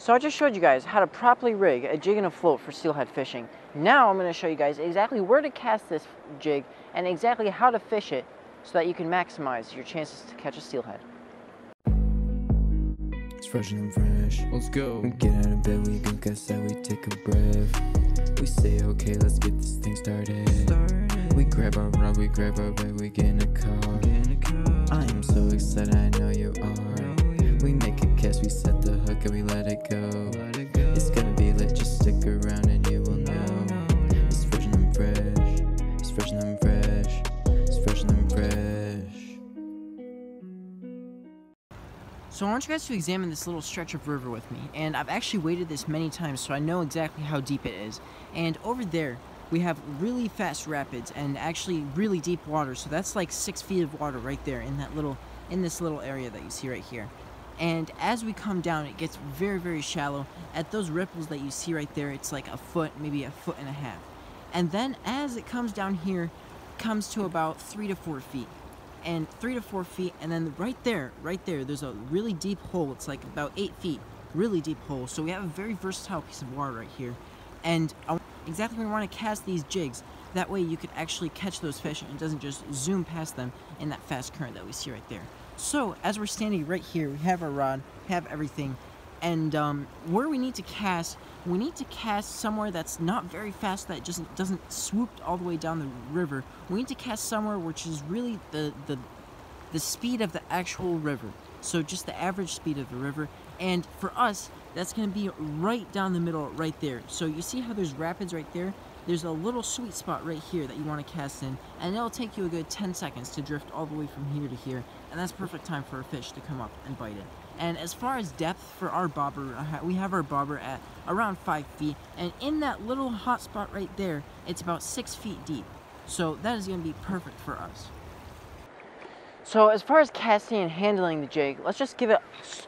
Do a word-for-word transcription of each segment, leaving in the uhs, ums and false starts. So I just showed you guys how to properly rig a jig and a float for steelhead fishing. Now I'm going to show you guys exactly where to cast this jig and exactly how to fish it so that you can maximize your chances to catch a steelhead. It's fresh and fresh. Let's go. Get out of bed, we go outside, we take a breath. We say, okay, let's get this thing started. started. We grab our rod, we grab our bait, we get in a car. Get in a car. I am so excited, I know you are. Know you. We make a catch, we set the hook, and we let it go. Let it go. It's gonna be lit, just stick around and you will know. know. It's fresh and fresh. It's fresh and fresh. It's fresh and fresh. So I want you guys to examine this little stretch of river with me, and I've actually waded this many times so I know exactly how deep it is. And over there we have really fast rapids and actually really deep water, so that's like six feet of water right there in that little in this little area that you see right here. And as we come down it gets very very shallow. At those ripples that you see right there, it's like a foot, maybe a foot and a half. And then as it comes down here, it comes to about three to four feet. and three to four feet and then right there right there there's a really deep hole. It's like about eight feet, really deep hole. So we have a very versatile piece of water right here, and I exactly we want to cast these jigs that way you can actually catch those fish and it doesn't just zoom past them in that fast current that we see right there. So as we're standing right here, we have our rod, we have everything, and um, where we need to cast, we need to cast somewhere that's not very fast, that just doesn't swoop all the way down the river. We need to cast somewhere which is really the, the, the speed of the actual river, so just the average speed of the river. And for us, that's going to be right down the middle right there. So you see how there's rapids right there? There's a little sweet spot right here that you want to cast in, and it'll take you a good ten seconds to drift all the way from here to here, and that's perfect time for a fish to come up and bite it. And as far as depth for our bobber, we have our bobber at around five feet, and in that little hot spot right there, it's about six feet deep. So that is going to be perfect for us. So as far as casting and handling the jig, let's just give it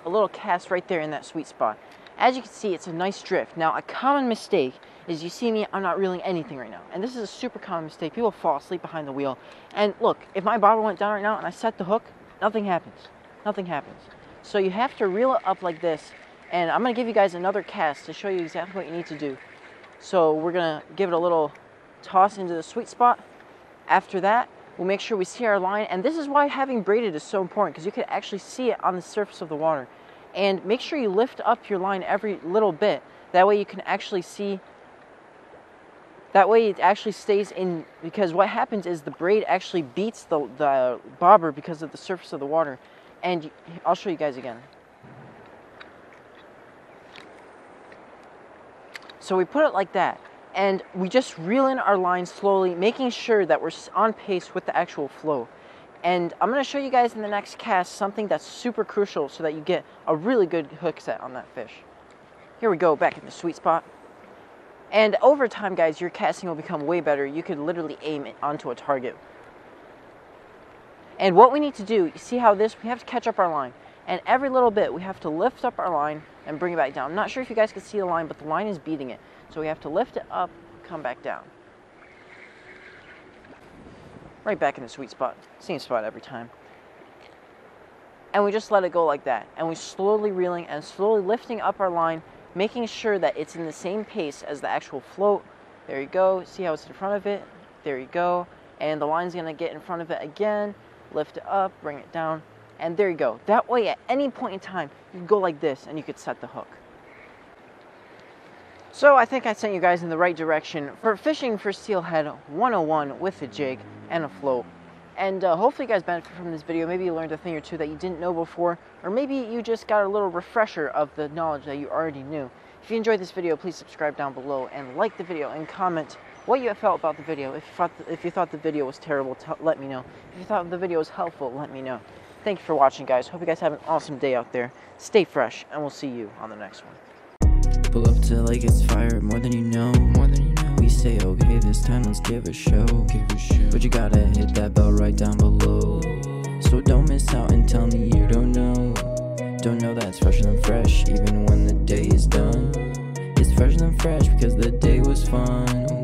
a little cast right there in that sweet spot. As you can see, it's a nice drift. Now a common mistake is, you see me, I'm not reeling anything right now. And this is a super common mistake. People fall asleep behind the wheel. And look, if my bobber went down right now and I set the hook, nothing happens. Nothing happens. So you have to reel it up like this, and I'm going to give you guys another cast to show you exactly what you need to do. So we're going to give it a little toss into the sweet spot. After that, we'll make sure we see our line, and this is why having braided is so important, because you can actually see it on the surface of the water. And make sure you lift up your line every little bit, that way you can actually see, that way it actually stays in, because what happens is the braid actually beats the, the bobber because of the surface of the water. And I'll show you guys again. So we put it like that, and we just reel in our line slowly, making sure that we're on pace with the actual flow. And I'm going to show you guys in the next cast something that's super crucial so that you get a really good hook set on that fish. Here we go, back in the sweet spot. And over time, guys, your casting will become way better. You can literally aim it onto a target. And what we need to do, you see how this, we have to catch up our line. And every little bit, we have to lift up our line and bring it back down. I'm not sure if you guys can see the line, but the line is beating it. So we have to lift it up, come back down. Right back in the sweet spot. Same spot every time. And we just let it go like that. And we're slowly reeling and slowly lifting up our line, making sure that it's in the same pace as the actual float. There you go. See how it's in front of it? There you go. And the line's going to get in front of it again. Lift it up, bring it down, and there you go. That way, at any point in time, you can go like this and you could set the hook. So I think I sent you guys in the right direction for fishing for steelhead one oh one with a jig and a float. And uh, hopefully you guys benefited from this video. Maybe you learned a thing or two that you didn't know before, or maybe you just got a little refresher of the knowledge that you already knew. If you enjoyed this video, please subscribe down below and like the video and comment what you felt about the video. If you thought the, if you thought the video was terrible, let me know. If you thought the video was helpful, let me know. Thank you for watching, guys. Hope you guys have an awesome day out there. Stay fresh, and we'll see you on the next one. Pull up till I get fired, more than you know. More than you know. We say, okay, this time let's give a show. Give a show. But you gotta hit that bell right down below. So don't miss out and tell me you don't know. Don't know that's fresher than fresh, even when the day is done. It's fresher than fresh because the day was fun.